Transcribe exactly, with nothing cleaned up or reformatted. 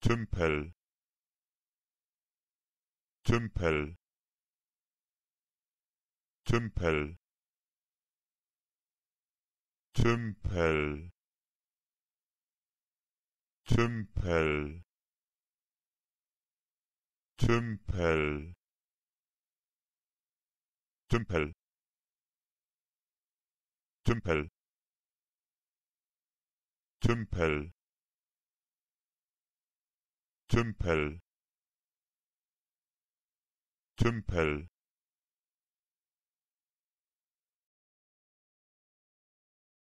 Tümpel, Tümpel, Tümpel, Tümpel, Tümpel, Tümpel, Tümpel, Tümpel, Tümpel, Tümpel, Tümpel,